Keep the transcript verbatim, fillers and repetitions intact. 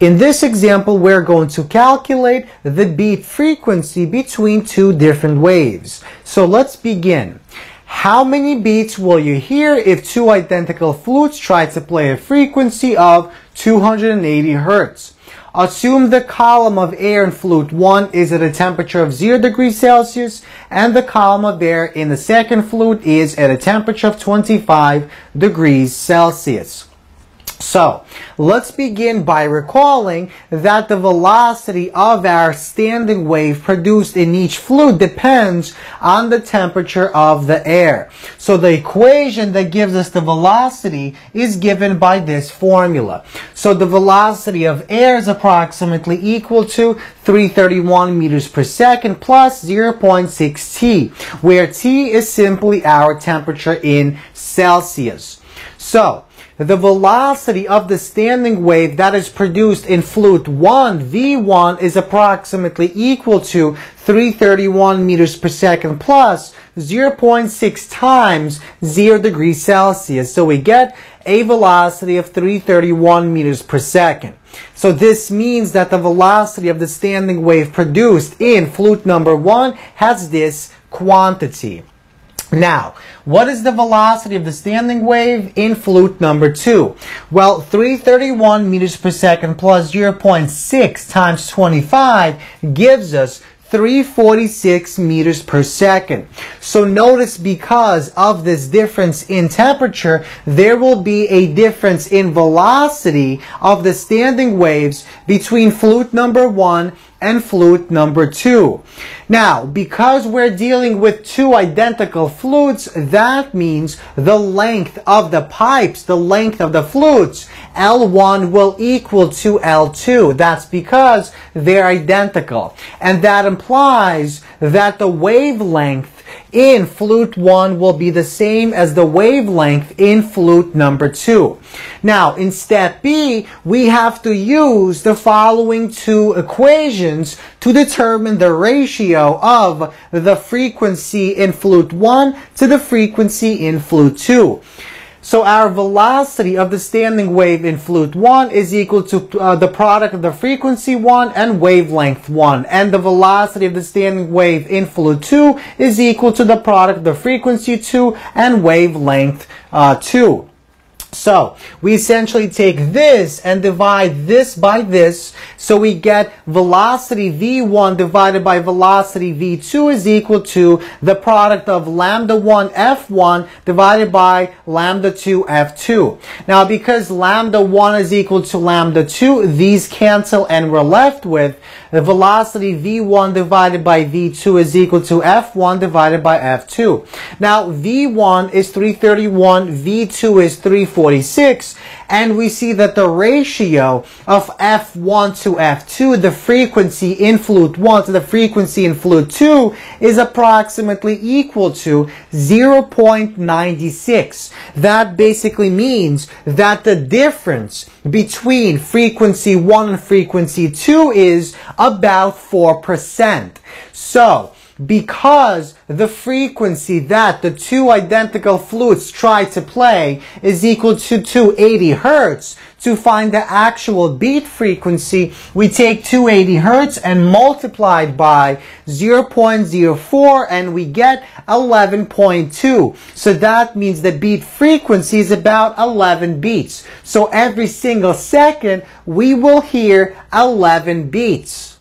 In this example, we're going to calculate the beat frequency between two different waves. So let's begin. How many beats will you hear if two identical flutes try to play a frequency of two hundred eighty hertz? Assume the column of air in flute one is at a temperature of zero degrees Celsius and the column of air in the second flute is at a temperature of twenty-five degrees Celsius. So, let's begin by recalling that the velocity of our standing wave produced in each flute depends on the temperature of the air. So the equation that gives us the velocity is given by this formula. So the velocity of air is approximately equal to three hundred thirty-one meters per second plus zero point six T, where T is simply our temperature in Celsius. So, the velocity of the standing wave that is produced in flute one, V one, is approximately equal to three hundred thirty-one meters per second plus zero point six times zero degrees Celsius. So we get a velocity of three hundred thirty-one meters per second. So this means that the velocity of the standing wave produced in flute number one has this quantity. Now, what is the velocity of the standing wave in flute number two? Well, three hundred thirty-one meters per second plus zero point six times twenty-five gives us three hundred forty-six meters per second. So notice, because of this difference in temperature, there will be a difference in velocity of the standing waves between flute number one and flute number two. Now, because we're dealing with two identical flutes, that means the length of the pipes, the length of the flutes, L one will equal to L two. That's because they're identical. And that implies that the wavelength in flute one will be the same as the wavelength in flute number two. Now, in step B, we have to use the following two equations to determine the ratio of the frequency in flute one to the frequency in flute two. So our velocity of the standing wave in flute one is equal to uh, the product of the frequency one and wavelength one. And the velocity of the standing wave in flute two is equal to the product of the frequency two and wavelength uh, two. So we essentially take this and divide this by this. So we get velocity V one divided by velocity V two is equal to the product of lambda one F one divided by lambda two F two. Now, because lambda one is equal to lambda two, these cancel and we're left with the velocity V one divided by V two is equal to F one divided by F two. Now, V one is three hundred thirty-one, V two is three hundred forty-six, and we see that the ratio of F one to F two, the frequency in flute one to the frequency in flute two, is approximately equal to zero point nine six. That basically means that the difference between frequency one and frequency two is about four percent. So, because the frequency that the two identical flutes try to play is equal to two hundred eighty hertz, to find the actual beat frequency, we take two hundred eighty hertz and multiply it by zero point zero four and we get eleven point two. So that means the beat frequency is about eleven beats. So every single second we will hear eleven beats.